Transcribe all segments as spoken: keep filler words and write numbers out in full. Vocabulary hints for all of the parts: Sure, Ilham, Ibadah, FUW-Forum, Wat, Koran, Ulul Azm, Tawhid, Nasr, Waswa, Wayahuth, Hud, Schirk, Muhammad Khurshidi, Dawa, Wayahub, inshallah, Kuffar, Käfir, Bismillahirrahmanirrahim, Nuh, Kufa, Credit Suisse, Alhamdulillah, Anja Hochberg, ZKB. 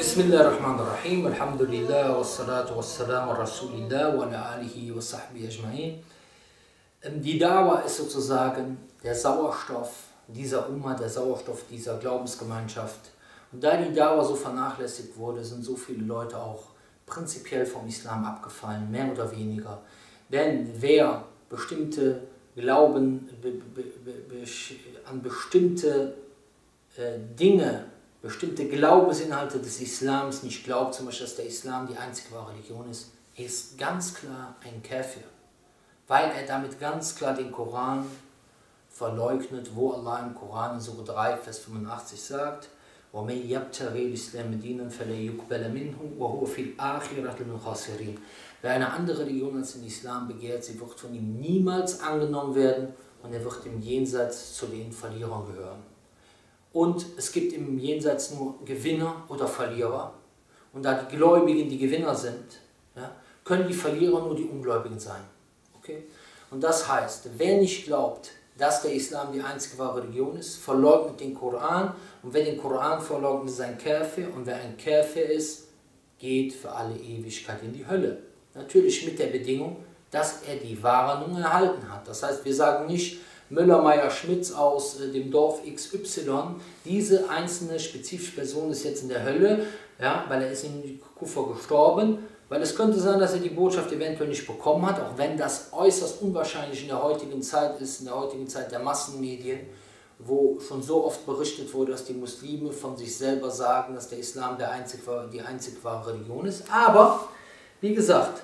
Bismillahirrahmanirrahim, Alhamdulillah, wassalatu wassalamu rasulillah wa ala alihi wa sahbihi ajma'in. Die Dawa ist sozusagen der Sauerstoff dieser Umma, der Sauerstoff dieser Glaubensgemeinschaft. Und da die Dawa so vernachlässigt wurde, sind so viele Leute auch prinzipiell vom Islam abgefallen, mehr oder weniger. Denn wer bestimmte Glauben be, be, be, an bestimmte äh, Dinge, bestimmte Glaubensinhalte des Islams nicht glaubt, zum Beispiel, dass der Islam die einzige wahre Religion ist, ist ganz klar ein Käfir, weil er damit ganz klar den Koran verleugnet, wo Allah im Koran in Sure drei, Vers fünfundachtzig sagt, وَمَنْ يَبْتَغِي الْإِسْلَامَ دِينًا فَلَا يُقْبَلَ مِنْهُ وَهُوَ فِي الْآخِرَةِ مِنَ الْخَاسِرِينَ. Wer eine andere Religion als den Islam begehrt, sie wird von ihm niemals angenommen werden und er wird im Jenseits zu den Verlierern gehören. Und es gibt im Jenseits nur Gewinner oder Verlierer. Und da die Gläubigen die Gewinner sind, ja, können die Verlierer nur die Ungläubigen sein. Okay? Und das heißt, wer nicht glaubt, dass der Islam die einzige wahre Religion ist, verleugnet den Koran. Und wer den Koran verleugnet, ist ein Käfir. Und wer ein Käfir ist, geht für alle Ewigkeit in die Hölle. Natürlich mit der Bedingung, dass er die Warnung erhalten hat. Das heißt, wir sagen nicht, Müller, Meier, Schmitz aus dem Dorf X Y, diese einzelne spezifische Person ist jetzt in der Hölle, ja, weil er ist in Kufa gestorben, weil es könnte sein, dass er die Botschaft eventuell nicht bekommen hat, auch wenn das äußerst unwahrscheinlich in der heutigen Zeit ist, in der heutigen Zeit der Massenmedien, wo schon so oft berichtet wurde, dass die Muslime von sich selber sagen, dass der Islam der einzig, die einzig wahre Religion ist. Aber, wie gesagt,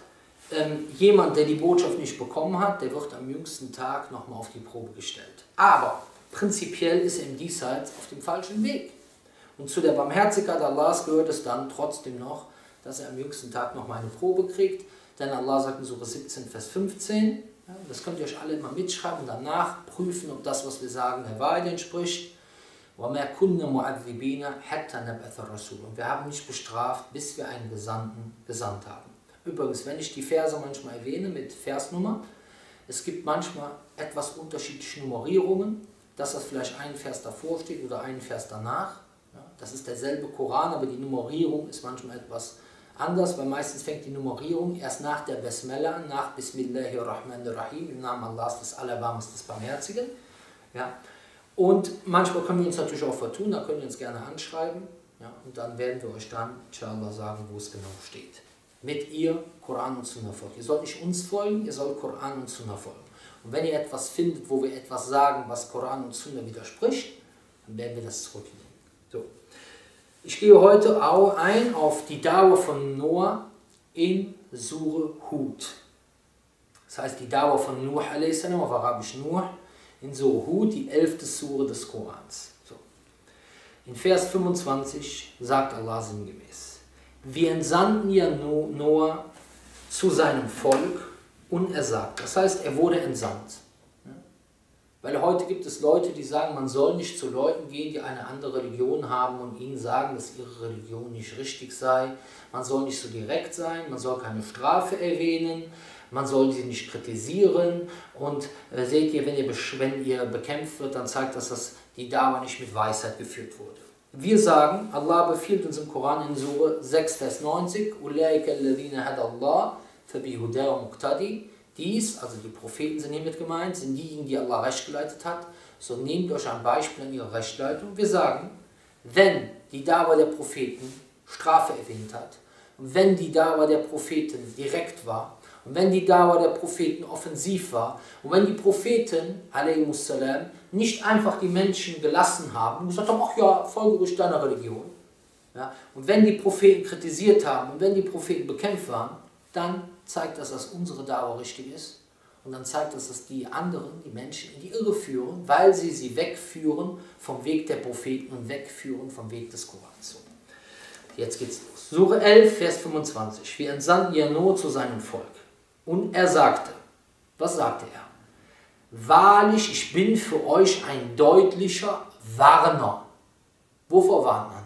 Ähm, jemand, der die Botschaft nicht bekommen hat, der wird am jüngsten Tag nochmal auf die Probe gestellt. Aber prinzipiell ist er im Diesseits auf dem falschen Weg. Und zu der Barmherzigkeit Allahs gehört es dann trotzdem noch, dass er am jüngsten Tag nochmal eine Probe kriegt. Denn Allah sagt in Sure siebzehn, Vers fünfzehn, ja, das könnt ihr euch alle mal mitschreiben und danach prüfen, ob das, was wir sagen, der Wahrheit entspricht. Und wir haben nicht bestraft, bis wir einen Gesandten gesandt haben. Übrigens, wenn ich die Verse manchmal erwähne mit Versnummer, es gibt manchmal etwas unterschiedliche Nummerierungen, dass das vielleicht ein Vers davor steht oder ein Vers danach. Das ist derselbe Koran, aber die Nummerierung ist manchmal etwas anders, weil meistens fängt die Nummerierung erst nach der Besmella an, nach Bismillahirrahmanirrahim, im Namen Allahs des Allerbarmers des Barmherzigen. Ja. Und manchmal können wir uns natürlich auch vertun, da könnt ihr uns gerne anschreiben, ja, und dann werden wir euch dann, inshallah, sagen, wo es genau steht. Mit ihr Koran und Sunnah folgen. Ihr sollt nicht uns folgen, ihr sollt Koran und Sunnah folgen. Und wenn ihr etwas findet, wo wir etwas sagen, was Koran und Sunnah widerspricht, dann werden wir das zurücknehmen. So. Ich gehe heute auch ein auf die Dawa von Nuh in Sure Hud. Das heißt, die Dawa von Nuh alaihi salam, auf Arabisch Nuh, in Sure Hud, die elfte Sure des Korans. So. In Vers fünfundzwanzig sagt Allah sinngemäß: Wir entsandten ja Noah zu seinem Volk und er sagt, das heißt, er wurde entsandt. Weil heute gibt es Leute, die sagen, man soll nicht zu Leuten gehen, die eine andere Religion haben und ihnen sagen, dass ihre Religion nicht richtig sei. Man soll nicht so direkt sein, man soll keine Strafe erwähnen, man soll sie nicht kritisieren. Und äh, seht ihr, wenn ihr, wenn ihr bekämpft wird, dann zeigt das, dass die Dawa nicht mit Weisheit geführt wurde. Wir sagen, Allah befiehlt uns im Koran in Sure sechs, Vers neunzig, dies, also die Propheten sind hiermit gemeint, sind diejenigen, die Allah recht geleitet hat, so nehmt euch ein Beispiel an ihrer Rechtleitung. Wir sagen, wenn die Dawa der Propheten Strafe erwähnt hat, und wenn die Dawa der Propheten direkt war, und wenn die Dawa der Propheten offensiv war, und wenn die Propheten, alaihimussalam, nicht einfach die Menschen gelassen haben und gesagt haben, ach ja, folge ruhig deiner Religion. Ja, und wenn die Propheten kritisiert haben und wenn die Propheten bekämpft waren, dann zeigt das, dass unsere Dawa richtig ist. Und dann zeigt das, dass die anderen, die Menschen, in die Irre führen, weil sie sie wegführen vom Weg der Propheten und wegführen vom Weg des Korans. Jetzt geht's los. Sure elf, Vers fünfundzwanzig. Wir entsandten ja Nuh zu seinem Volk. Und er sagte, was sagte er? Wahrlich, ich bin für euch ein deutlicher Warner. Wovor warnt man?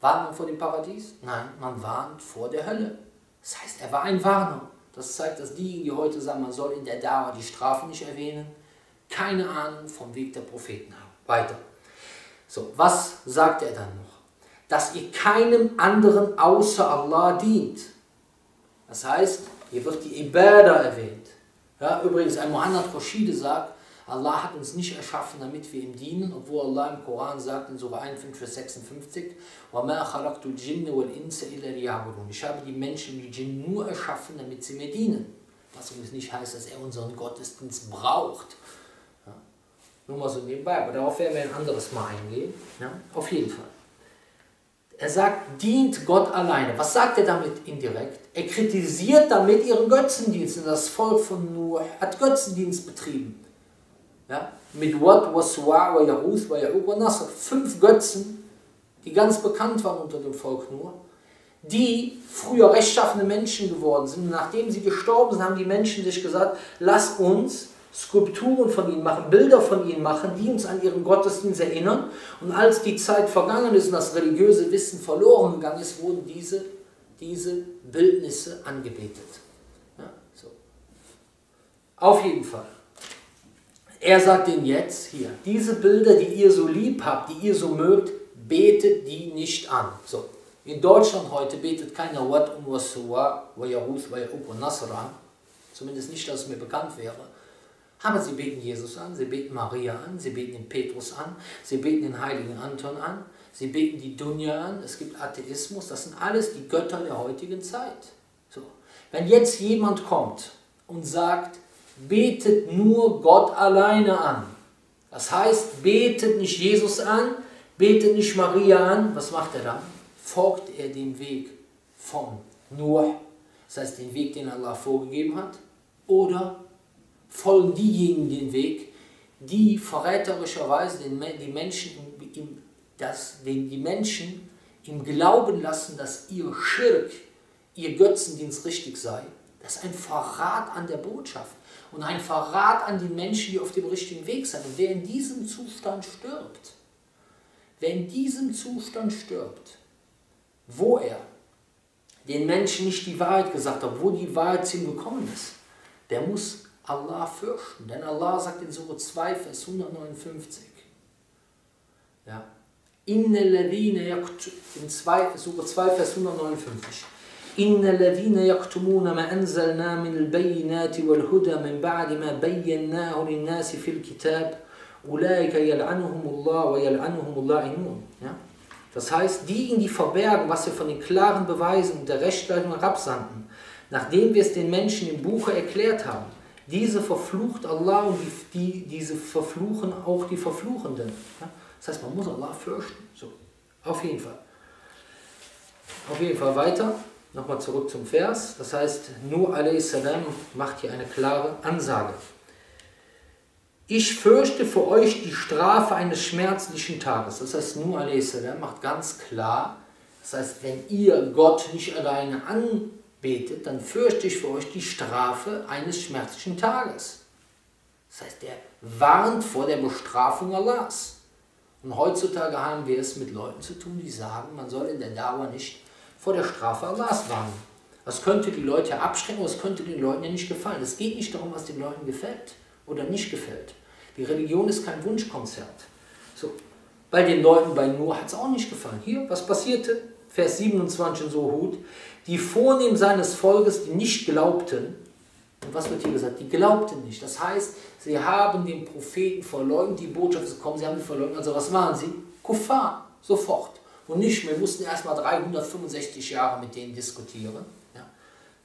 Warnt man vor dem Paradies? Nein, man warnt vor der Hölle. Das heißt, er war ein Warner. Das zeigt, dass diejenigen, die heute sagen, man soll in der Dawa die Strafen nicht erwähnen, keine Ahnung vom Weg der Propheten haben. Weiter. So, was sagt er dann noch? dass ihr keinem anderen außer Allah dient. Das heißt, hier wird die Ibadah erwähnt. Ja, übrigens, ein Muhammad Khurshidi sagt, Allah hat uns nicht erschaffen, damit wir ihm dienen, obwohl Allah im Koran sagt, in Surah einundfünfzig, Vers sechsundfünfzig, وَمَا خَلَقْتُ الْجِنَّ وَالْإِنسَ إِلَّا لِيَعْبُدُونِ. Ich habe die Menschen, die Jinn, nur erschaffen, damit sie mir dienen. Was übrigens nicht heißt, dass er unseren Gottesdienst braucht. Ja. Nur mal so nebenbei, aber darauf werden wir ein anderes Mal eingehen. Ja. Auf jeden Fall. Er sagt, dient Gott alleine. Was sagt er damit indirekt? Er kritisiert damit ihren Götzendienst. Und das Volk von Nuh hat Götzendienst betrieben. Ja, mit Wat, Waswa, Wayahuth, Wayahub und Nasr. Fünf Götzen, die ganz bekannt waren unter dem Volk Nuh, die früher rechtschaffene Menschen geworden sind. Und nachdem sie gestorben sind, haben die Menschen sich gesagt, lass uns Skulpturen von ihnen machen, Bilder von ihnen machen, die uns an ihren Gottesdienst erinnern. Und als die Zeit vergangen ist und das religiöse Wissen verloren gegangen ist, wurden diese, diese Bildnisse angebetet. Ja, so. Auf jeden Fall. Er sagt ihnen jetzt hier, diese Bilder, die ihr so lieb habt, die ihr so mögt, betet die nicht an. So, in Deutschland heute betet keiner Wat und Waswa, Wayahuth, Wayahub und Nasr an. Zumindest nicht, dass es mir bekannt wäre. Aber sie beten Jesus an, sie beten Maria an, sie beten den Petrus an, sie beten den heiligen Anton an, sie beten die Dunja an, es gibt Atheismus, das sind alles die Götter der heutigen Zeit. So. Wenn jetzt jemand kommt und sagt, betet nur Gott alleine an. Das heißt, betet nicht Jesus an, betet nicht Maria an. Was macht er dann? Folgt er dem Weg von Nuh, das heißt den Weg, den Allah vorgegeben hat, oder folgen diejenigen den Weg, die verräterischerweise den, die, Menschen im, im, das, den, die Menschen im Glauben lassen, dass ihr Schirk, ihr Götzendienst richtig sei. Das ist ein Verrat an der Botschaft. Und ein Verrat an die Menschen, die auf dem richtigen Weg sind. Und wer in diesem Zustand stirbt, wer in diesem Zustand stirbt, wo er den Menschen nicht die Wahrheit gesagt hat, wo die Wahrheit zu ihm gekommen ist, der muss Allah fürchten. Denn Allah sagt in Surah zwei, Vers hundertneunundfünfzig, ja, Innal ladhina yaktumuna, in Surah zwei, Vers hundertneunundfünfzig, إن الذين يكتمون ما أنزلنا من البينات والهدى من بعد ما بيناه للناس في الكتاب أولئك يلعنهم الله ويلعنهم اللاعنون. Das heißt, diejenigen, die verbergen, was wir von den klaren Beweisen und der Rechtsleitung herabsandten, nachdem wir es den Menschen im Buche erklärt haben, diese verflucht Allah und die, die, diese verfluchen auch die Verfluchenden. Ja? Das heißt, man muss Allah fürchten. So, auf jeden Fall. Auf jeden Fall weiter. Nochmal zurück zum Vers. Das heißt, Nuh alaihi salam macht hier eine klare Ansage. Ich fürchte für euch die Strafe eines schmerzlichen Tages. Das heißt, Nuh alaihi salam macht ganz klar, das heißt, wenn ihr Gott nicht alleine anbetet, dann fürchte ich für euch die Strafe eines schmerzlichen Tages. Das heißt, er warnt vor der Bestrafung Allahs. Und heutzutage haben wir es mit Leuten zu tun, die sagen, man soll in der Dawa nicht vor der Strafe Allahs warnen. Das könnte die Leute abschrecken, aber es könnte den Leuten ja nicht gefallen. Es geht nicht darum, was den Leuten gefällt oder nicht gefällt. Die Religion ist kein Wunschkonzert. So. Bei den Leuten bei Nuh hat es auch nicht gefallen. Hier, was passierte? Vers siebenundzwanzig in Sure Hud. Die Vornehmen seines Volkes, die nicht glaubten, und was wird hier gesagt? Die glaubten nicht. Das heißt, sie haben den Propheten verleugnet, die Botschaft ist gekommen, sie haben ihn verleugnet. Also was waren sie? Kuffar, sofort. Und nicht, wir mussten erstmal dreihundertfünfundsechzig Jahre mit denen diskutieren, ja.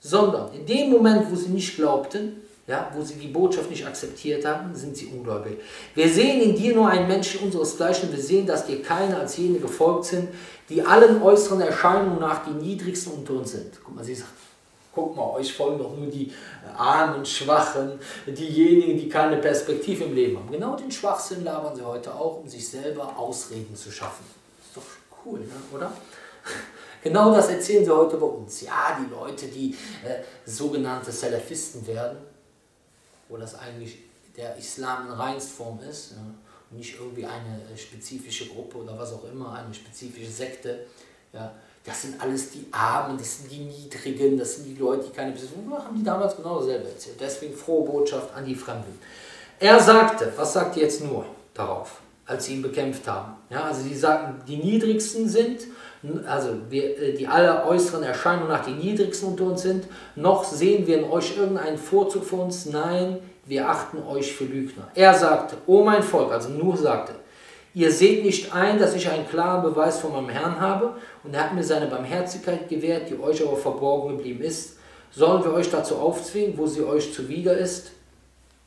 Sondern in dem Moment, wo sie nicht glaubten, ja, wo sie die Botschaft nicht akzeptiert haben, sind sie ungläubig. Wir sehen in dir nur einen Menschen unseresgleichen, wir sehen, dass dir keine als jene gefolgt sind, die allen äußeren Erscheinungen nach die niedrigsten unter uns sind. Guck mal, sie sagt, guck mal, euch folgen doch nur die Armen, Schwachen, diejenigen, die keine Perspektive im Leben haben. Genau den Schwachsinn labern sie heute auch, um sich selber Ausreden zu schaffen. Cool, ne? Oder? Genau das erzählen sie heute bei uns. Ja, die Leute, die äh, sogenannte Salafisten werden, wo das eigentlich der Islam in Reinstform ist, ja, und nicht irgendwie eine spezifische Gruppe oder was auch immer, eine spezifische Sekte. Ja, das sind alles die Armen, das sind die Niedrigen, das sind die Leute, die keine Besitzung haben, die damals genau dasselbe erzählt. Deswegen frohe Botschaft an die Fremden. Er sagte, was sagt jetzt Nuh darauf? als sie ihn bekämpft haben. Ja, also sie sagten, die niedrigsten sind, also wir, die alle äußeren Erscheinungen nach die niedrigsten unter uns sind, noch sehen wir in euch irgendeinen Vorzug für uns, nein, wir achten euch für Lügner. Er sagte, o mein Volk, also Nuh sagte, ihr seht nicht ein, dass ich einen klaren Beweis von meinem Herrn habe und er hat mir seine Barmherzigkeit gewährt, die euch aber verborgen geblieben ist. Sollen wir euch dazu aufzwingen, wo sie euch zuwider ist?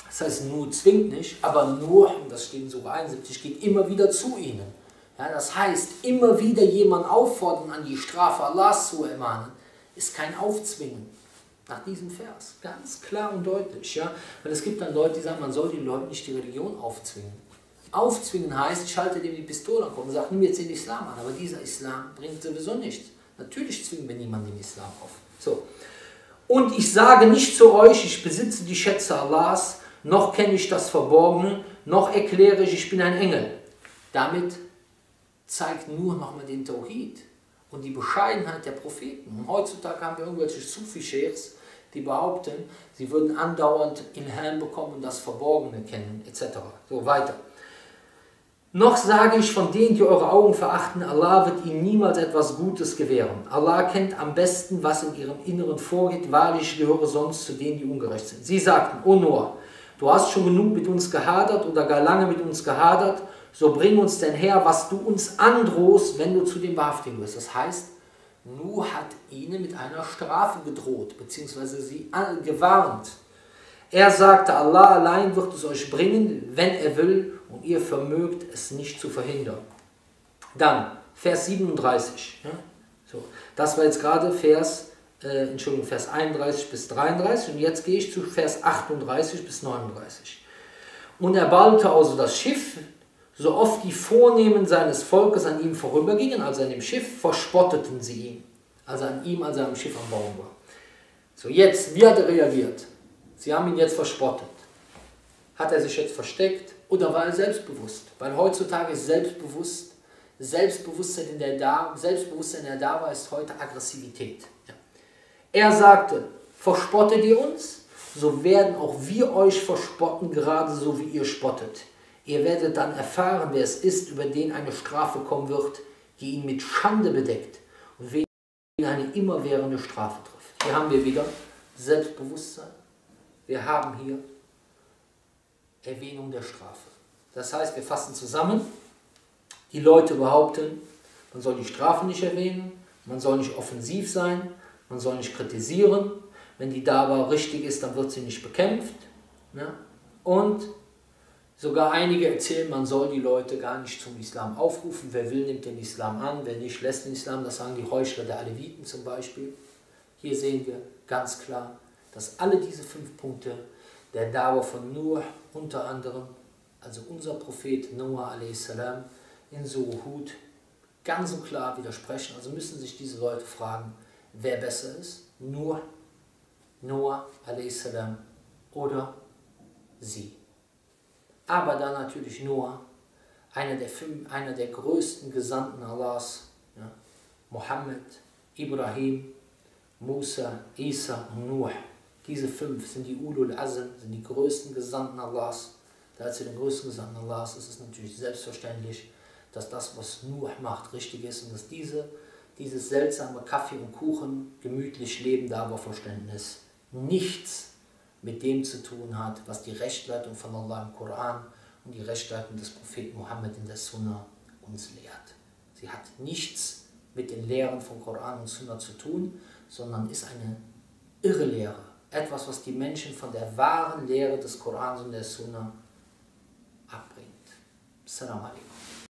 Das heißt, Nuh zwingt nicht, aber Nuh, das steht in Sura einundsiebzig, geht immer wieder zu ihnen. Ja, das heißt, immer wieder jemanden auffordern, an die Strafe Allahs zu ermahnen, ist kein Aufzwingen. Nach diesem Vers, ganz klar und deutlich. Ja? Weil es gibt dann Leute, die sagen, man soll den Leuten nicht die Religion aufzwingen. Aufzwingen heißt, ich halte dem die Pistole an und sage, nimm jetzt den Islam an, aber dieser Islam bringt sowieso nichts. Natürlich zwingen wir niemanden den Islam auf. So. Und ich sage nicht zu euch, ich besitze die Schätze Allahs, noch kenne ich das Verborgene, noch erkläre ich, ich bin ein Engel. Damit zeigt nur nochmal den Tawhid und die Bescheidenheit der Propheten. Und heutzutage haben wir irgendwelche Sufi-Sheikhs, die behaupten, sie würden andauernd Ilham bekommen und das Verborgene kennen, et cetera. So weiter. Noch sage ich von denen, die eure Augen verachten, Allah wird ihnen niemals etwas Gutes gewähren. Allah kennt am besten, was in ihrem Inneren vorgeht, wahrlich, ich gehöre sonst zu denen, die ungerecht sind. Sie sagten, O Noah, du hast schon genug mit uns gehadert oder gar lange mit uns gehadert, so bring uns denn her, was du uns androhst, wenn du zu dem Wahrhaftigen wirst. Das heißt, Nuh hat ihnen mit einer Strafe gedroht, beziehungsweise sie gewarnt. Er sagte, Allah allein wird es euch bringen, wenn er will, und ihr vermögt es nicht zu verhindern. Dann, Vers siebenunddreißig. Ja, so, das war jetzt gerade Vers, äh, Entschuldigung, Vers einunddreißig bis dreiunddreißig, und jetzt gehe ich zu Vers achtunddreißig bis neununddreißig. Und er baute also das Schiff, so oft die Vornehmen seines Volkes an ihm vorübergingen, also an dem Schiff, verspotteten sie ihn, also an ihm, als er am Schiff am Baum war. So, jetzt, wie hat er reagiert? Sie haben ihn jetzt verspottet. Hat er sich jetzt versteckt oder war er selbstbewusst? Weil heutzutage ist selbstbewusst, Selbstbewusstsein in der Dawa, Selbstbewusstsein in der Dawa ist heute Aggressivität. Ja. Er sagte, verspottet ihr uns, so werden auch wir euch verspotten, gerade so wie ihr spottet. Ihr werdet dann erfahren, wer es ist, über den eine Strafe kommen wird, die ihn mit Schande bedeckt und wen eine immerwährende Strafe trifft. Hier haben wir wieder Selbstbewusstsein. Wir haben hier Erwähnung der Strafe. Das heißt, wir fassen zusammen, die Leute behaupten, man soll die Strafe nicht erwähnen, man soll nicht offensiv sein, man soll nicht kritisieren, wenn die Dawa richtig ist, dann wird sie nicht bekämpft. Ja? Und sogar einige erzählen, man soll die Leute gar nicht zum Islam aufrufen. Wer will, nimmt den Islam an, wer nicht, lässt den Islam. Das sagen die Heuchler der Aleviten zum Beispiel. Hier sehen wir ganz klar, dass alle diese fünf Punkte der Dawa von Nuh, unter anderem, also unser Prophet Noah alaihi salam in Sure Hud, ganz und klar widersprechen. Also müssen sich diese Leute fragen, wer besser ist, Nuh, Noah alaihi salam oder sie. Aber dann natürlich Noah, einer der, fünf, einer der größten Gesandten Allahs, ja, Mohammed, Ibrahim, Musa, Isa und Nuh. Diese fünf sind die Ulul Azm, sind die größten Gesandten Allahs. Da zu den größten Gesandten Allahs ist es natürlich selbstverständlich, dass das, was Nuh macht, richtig ist und dass diese, dieses seltsame Kaffee und Kuchen, gemütlich Leben, Dawa-Verständnis nichts mit dem zu tun hat, was die Rechtleitung von Allah im Koran und die Rechtleitung des Propheten Mohammed in der Sunna uns lehrt. Sie hat nichts mit den Lehren von Koran und Sunna zu tun, sondern ist eine Irrlehre. Etwas, was die Menschen von der wahren Lehre des Korans und der Sunna abbringt. Assalamu alaikum.